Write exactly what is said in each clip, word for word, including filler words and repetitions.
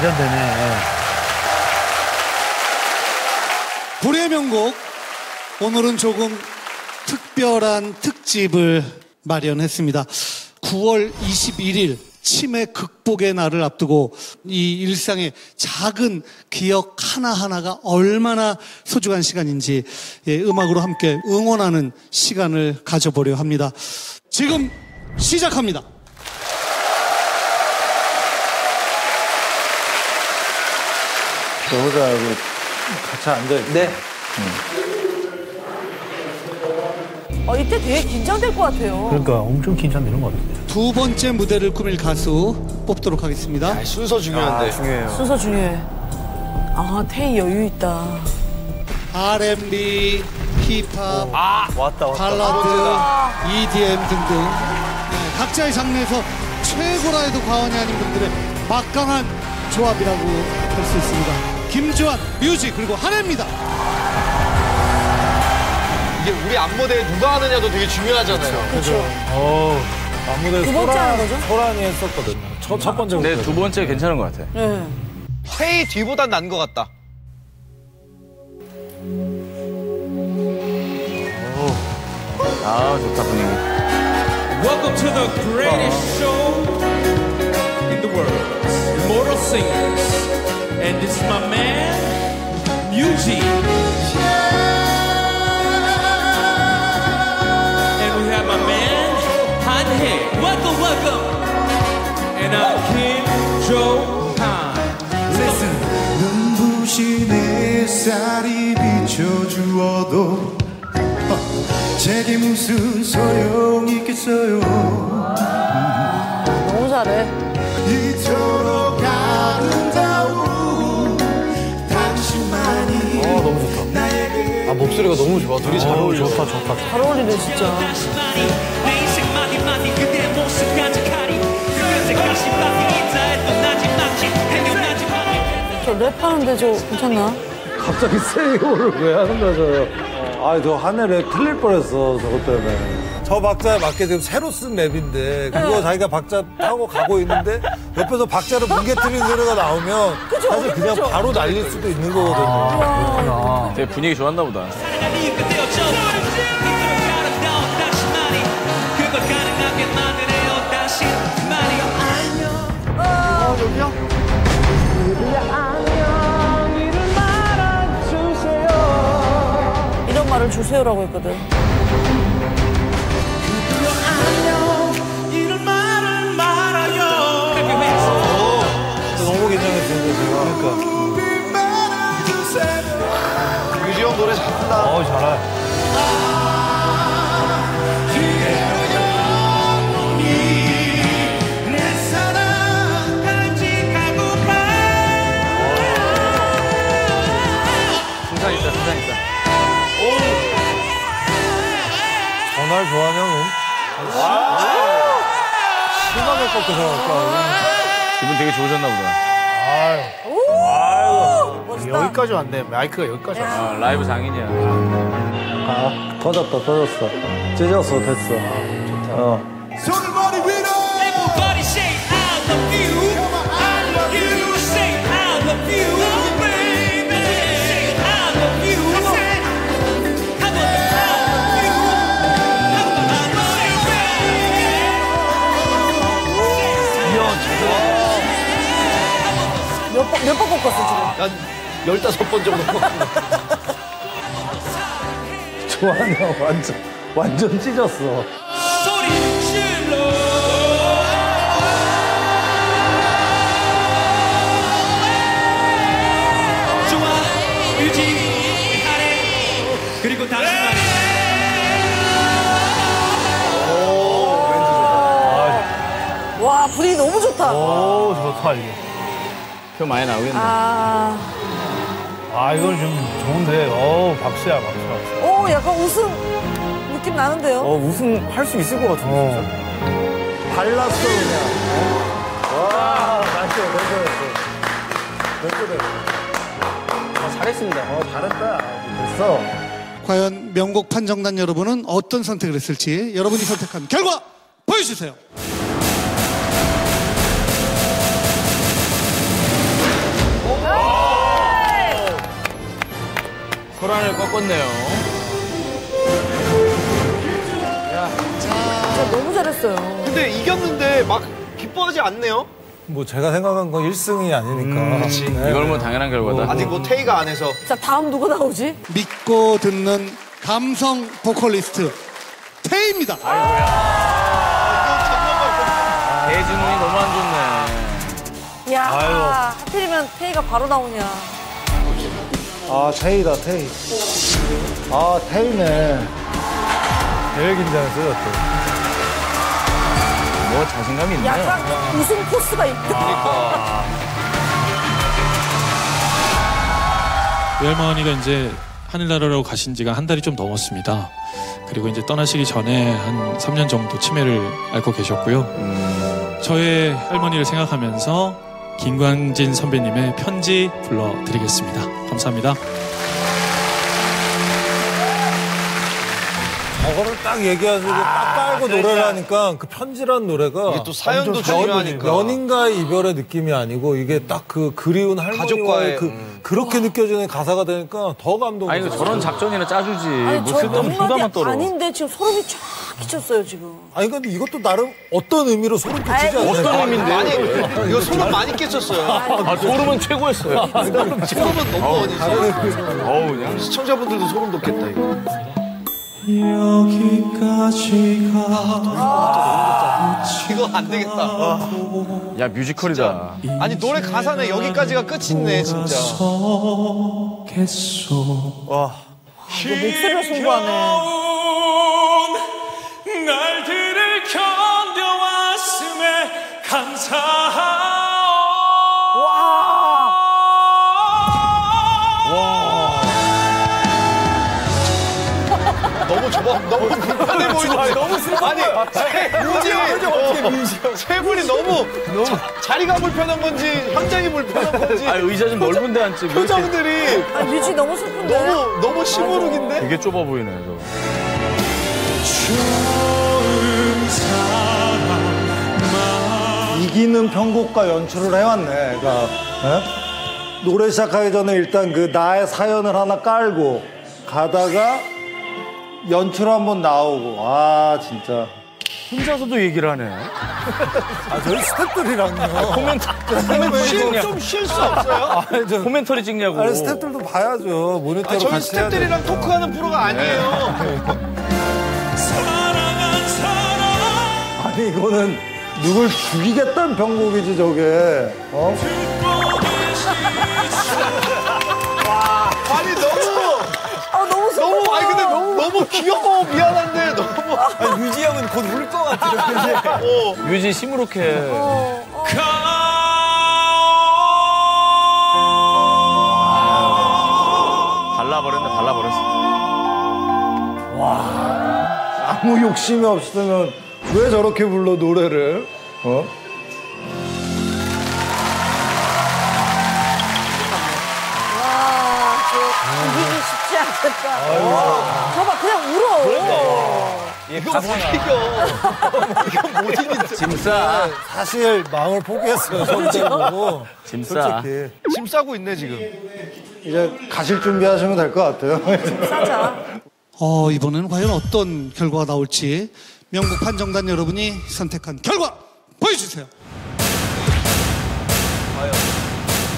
긴장되네. 불의 명곡, 오늘은 조금 특별한 특집을 마련했습니다. 구월 이십일일 치매 극복의 날을 앞두고 이 일상의 작은 기억 하나하나가 얼마나 소중한 시간인지 예, 음악으로 함께 응원하는 시간을 가져보려 합니다. 지금 시작합니다. 여자하고 같이 앉아있어요. 네. 음. 아, 이때 되게 긴장될 것 같아요. 그러니까 엄청 긴장되는 것 같아요. 두 번째 무대를 꾸밀 가수 뽑도록 하겠습니다. 야, 순서 중요한데. 아, 중요해요. 순서 중요해. 아, 테이 여유 있다. 알앤비, 힙합, 아, 왔다, 왔다. 발라드, 아, 이디엠 등등 네, 각자의 장르에서 최고라 해도 과언이 아닌 분들의 막강한 조합이라고 할 수 있습니다. 김주환, 뮤지 그리고 한해입니다. 이게 우리 안무대에 누가 하느냐도 되게 중요하잖아요. 그렇죠. 안무대에서 소란이 했었거든요. 첫, 첫 번째 네, 두 번째 괜찮은 것 같아. 네. 테이 뒤보단 난 것 같다. 오. 아, 좋다 분위기. Welcome to the greatest show in the world. Immortal singers. And this is my man, 뮤지. And we have my man, Hanhae. Welcome, welcome. And I'm KimJohan. Listen. 눈부신 햇살이 비춰주어도 제게 무슨 소용 있겠어요. 너무 잘해. 이토록 아름다운 당신만이 아, 너무 좋다. 나에게 아, 목소리가 너무 좋아. 둘이 아, 잘 어울려. 좋다, 좋다. 잘 어울리네, 진짜. 저 랩하는데 저 괜찮나? 갑자기 세이오를 왜 하는 거죠? 아이, 저 한해를 틀릴 뻔했어, 저것 때문에. 저 박자에 맞게 지금 새로 쓴 랩인데 그거 자기가 박자 따고 가고 있는데 옆에서 박자를 뭉개뜨리는 소리가 나오면 그쵸, 사실 그냥 그쵸. 바로 날릴 수도 있는 거거든요. 아, 되게 분위기 좋았나 보다. 어, 여기요? 말을 주세요라고 했거든. 너무 긴장했는데 제가. 그러니까. 뮤지 형 노래 잘한다. 어, 잘해. 진상 있다, 진상 있다. 정말 좋아하는 형은? 시간을 꺾고 생각할까? 기분 되게 좋으셨나 보다. 아유. 아유. 여기까지 왔네. 마이크가 여기까지 왔네. 아, 라이브 장인이야. 아, 터졌다, 터졌어. 찢었어, 됐어. 아, 좋다. 어. 손머리 위로! Everybody say I love you. I love you. Say I love you. Oh, baby. Say I love you. 몇 번 꺾었어, 지금? 난 열다섯 번 정도 꺾었어. 좋아하냐, 완전, 완전 찢었어. 소리 질러! 좋아, 뮤지, 한해, 그리고 당신만이. 오, 멘트 좋다. 와, 분위기 너무 좋다. 오, 좋다, 이게. 표 많이 나오겠네. 아, 아 이건 좀 좋은데. 어 박수야, 박수. 오, 약간 웃음 느낌 나는데요? 어, 웃음 할 수 있을 것 같은데. 어. 발랐어, 그냥. 와, 나이스, 됐어, 됐어. 됐어, 됐어. 잘했습니다. 어, 잘했다. 됐어. 과연 명곡 판정단 여러분은 어떤 선택을 했을지 여러분이 선택한 결과 보여주세요. 시간을 꺾었네요. 야. 진짜 너무 잘했어요. 근데 이겼는데 막 기뻐하지 않네요? 뭐 제가 생각한 건 일승이 아니니까. 음, 그렇지. 네. 이걸 뭐 당연한 결과다. 어. 아직 뭐 테이가 안 해서. 자, 다음 누가 나오지? 믿고 듣는 감성 보컬리스트 테이입니다. 아이고야. 아, 테이 지능이 너무 안 좋네. 야, 아이고. 하필이면 테이가 바로 나오냐. 아, 테이다, 테이. 아, 테이네. 제일 긴장했어요, 또. 뭐 자신감이 있네요. 약간 우승 포스가 있다. 그러니까. 외할머니가 이제 하늘나라로 가신 지가 한 달이 좀 넘었습니다. 그리고 이제 떠나시기 전에 한 삼 년 정도 치매를 앓고 계셨고요. 음. 저의 할머니를 생각하면서 김광진 선배님의 편지 불러드리겠습니다. 감사합니다. 저거를 딱 얘기하시고 딱 깔고 아, 그러니까. 노래를 하니까 그 편지란 노래가 이게 또 사연도 중요하니까 연인과의 이별의 느낌이 아니고 이게 딱 그 그리운 할머니와의 그 음. 그렇게 느껴지는 가사가 되니까 더 감동. 아니 저런 작전이나 짜주지. 무슨 부담만 떨어. 아닌데 지금 소름이 쫙 끼쳤어요 지금. 아니 근데 이것도 나름 어떤 의미로 소름 끼치지 않아요? 어떤 의미인데? 아니 이거 소름 많이 끼쳤어요. 아, 소름은 최고였어요. 소름은 너무 어디지? 어우 시청자분들도 소름 돋겠다 이거. 여기까지가 아, 이거 안 되겠다. 아. 야 뮤지컬이다. 진짜. 아니 노래 가사는 여기까지가 끝이네 진짜. 와 이거 목소리가 송구하네. 날들을 견뎌왔음에 감사하오. 와. 너무 좁아, 너무 불편해 보이지. 너무 슬퍼. 아니, 뮤지, 세 분이 너무, 너무 자, 자리가 불편한 건지, 현장이 불편한 건지. 아, 의자 좀 넓은데 앉지. 표정들이. 아, 뮤지 너무 슬픈데. 너무, 너무 시무룩인데? 되게 좁아 보이네, 저. 이기는 편곡과 연출을 해왔네. 그러니까, 네? 노래 시작하기 전에 일단 그 나의 사연을 하나 깔고 가다가 연출 한번 나오고. 아 진짜 혼자서도 얘기를 하네. 아 저희 스태프들이랑요. 코멘터리 좀 쉴 수 없어요? 코멘터리 찍냐고. 아니 스태프들도 봐야죠. 모니터로 아, 저희 같이 스태프들이랑 해야 토크하는 프로가 아니에요. 아니 이거는 누굴 죽이겠다는 병곡이지 저게. 어? 와, 아니 너무 아 너무 너무 아니 근데 너무 너무 귀여워. 미안한데 너무. 아니, 뮤지 형은 곧 울 것 같아. 어. 뮤지 시무룩해. 어, 어. 발라버렸네. 발라버렸어. 와 아무 욕심이 없으면 왜 저렇게 불러 노래를? 어? 저봐 그냥 울어. 그러니까. 이거 못 이겨. 못 이겨. 짐 싸. 사실 마음을 포기했어요. 손잡고. 짐 싸. 짐 싸고 있네 지금. 이제 가실 준비하시면 될 것 같아요. 짐 싸자. 어 이번에는 과연 어떤 결과가 나올지 명곡 판정단 여러분이 선택한 결과 보여주세요.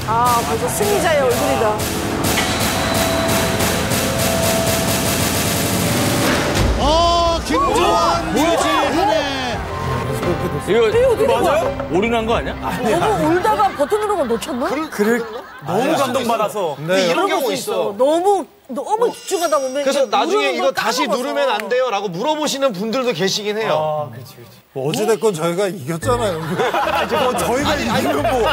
아 벌써 승리자의 얼굴이다. 어, 김주환, 뮤지, 한해. 이거 맞아요? 올인한 거 아니야? 아니야. 너무 울다가 버튼 누른 걸 놓쳤나? 그럴, 그럴, 너무 감동받아서. 네. 이런 경우 있어. 너무, 너무 어. 집중하다 보면. 그래서 나중에 이거 다시 누르면 안 돼요? 라고 물어보시는 분들도 계시긴 해요. 아, 그렇지, 그렇지. 뭐 어찌됐건 저희가 이겼잖아요. 뭐 저희가 아니, 이기면 뭐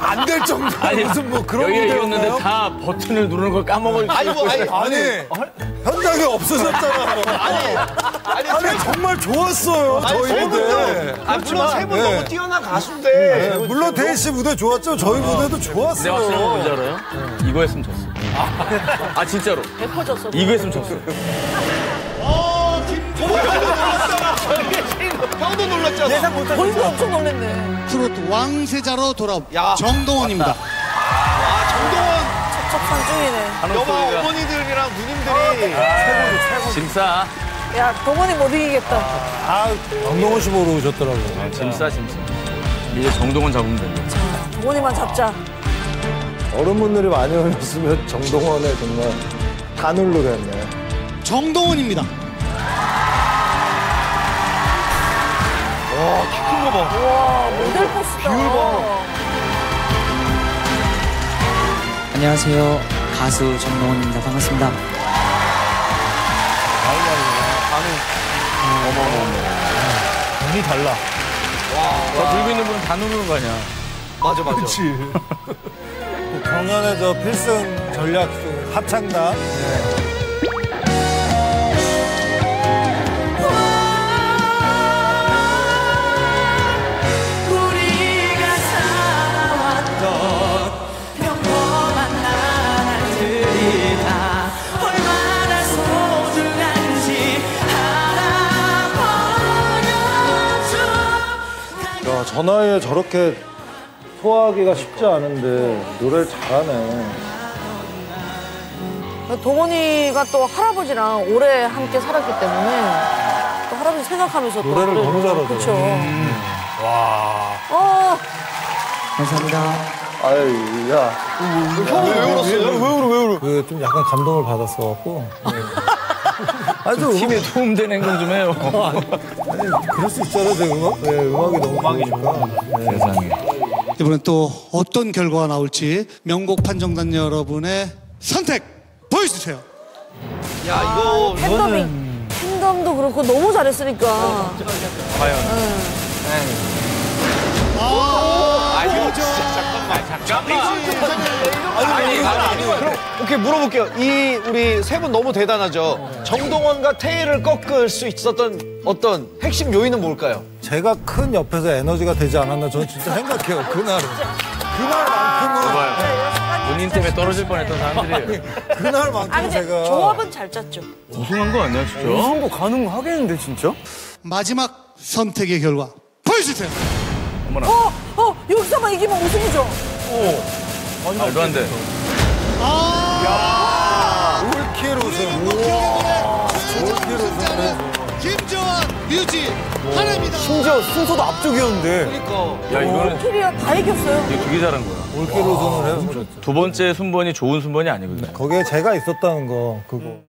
안 될 정도. 아니, 무슨 뭐 그런 게 이겼는데 다 버튼을 누르는 걸 까먹을 아니, 뭐, 아니, 아니. 현장에 없어졌잖아요. 아니, 아니, 아니 정말 좋았어요. 저희인데. 아, 물론 세 분 너무 뛰어난 가수인데. 네. 네. 물론 테이 씨 무대 좋았죠. 저희 어. 무대도 좋았어요. 내가 어떤 거 뭔지 알아요? 네. 이거 했으면 졌어. 아, 아 진짜로. 예뻐졌어. 이거 했으면 졌어. 어, 김주환. 형도 놀랐잖아. 예상 못한 벌써 엄청 놀랐네. 프로트 왕세자로 돌아온 정동원입니다. 아, 정동원. 석판 중이네. 여보 어머니들이랑 누님들이 아, 최고죠, 최고. 짐싸. 야, 동원이 못 이기겠다. 아, 정동원 씨 보러 오셨더라고. 아, 짐싸, 짐싸. 이제 정동원 잡으면 됩니다. 자, 동원이만 잡자. 어른분들이 많이 오셨으면 정동원에 정말 단울로 됐네. 정동원입니다. 와, 키 큰 거 봐. 와, 모델 포스다. 뷰 봐. 안녕하세요. 가수 정동원입니다. 반갑습니다. 아이고, 아이고, 반응. 음, 어머, 어머, 어머. 눈이 달라. 와, 와. 들고 있는 분은 다 누르는 거 아니야. 맞아, 맞아. 그치. 경연에서 필승 전략 중 합창단. 네. 저 나이에 저렇게 소화하기가 쉽지 않은데 노래를 잘하네. 동원이가 또 할아버지랑 오래 함께 살았기 때문에 또 할아버지 생각하면서 노래를 또 너무 잘하더라고요. 그렇죠. 음. 와. 어. 감사합니다. 아유, 야. 형은 왜 울었어요? 왜 울어? 왜 울어? 그 좀 약간 감동을 받았어갖고. 아주 팀에 도움되는 행동 좀 해요. 아니, 그럴 수 있잖아, 제 음악. 네, 음악이 너무 좋으니까. 네. 세상에. 이번엔 또 어떤 결과가 나올지 명곡 판정단 여러분의 선택 보여주세요. 야, 이거 아, 팬덤이, 이거는... 팬덤도 그렇고 너무 잘했으니까. 어, 과연. 에이. 아, 아 이거 진짜 잠깐만, 잠깐만. 아니, 아니, 아니. 오케이, 물어볼게요. 이 우리 세 분 너무 대단하죠. 정동원과 테이를 꺾을 수 있었던 어떤 핵심 요인은 뭘까요? 제가 큰 옆에서 에너지가 되지 않았나 저는 진짜 생각해요. 그날은. 그날만큼은. 본인 때문에 떨어질 뻔했던 사람들이에요. 그날만큼은 아니, 제가. 조합은 잘 짰죠. 우승한 거 아니야, 진짜? 우승한 거 가능하겠는데, 진짜? 마지막 선택의 결과 보여주세요. 어머나. 어, 어, 여기서만 이기면 우승이죠. 오, 말도 안 돼. 아. 야, 올킬 우승. 올킬 우승. 김주환, 뮤지, 한하입니다. 심지어 순서도 앞쪽이었는데. 그러니까. 야, 이거는. 올킬이야, 다 이겼어요. 이게 되게 잘한 거야. 올킬 우승을 해서. 두 번째 순번이 좋은 순번이 아니거든요. 거기에 제가 있었다는 거, 그거. 음.